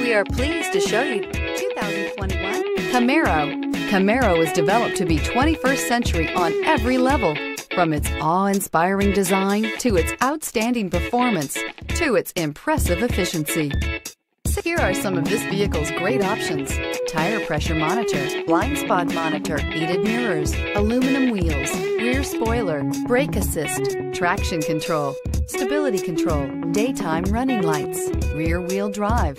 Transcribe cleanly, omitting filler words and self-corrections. We are pleased to show you 2021 Camaro. Camaro was developed to be 21st century on every level, from its awe-inspiring design to its outstanding performance to its impressive efficiency. Here are some of this vehicle's great options: tire pressure monitor, blind spot monitor, heated mirrors, aluminum wheels, rear spoiler, brake assist, traction control, stability control, daytime running lights, rear wheel drive.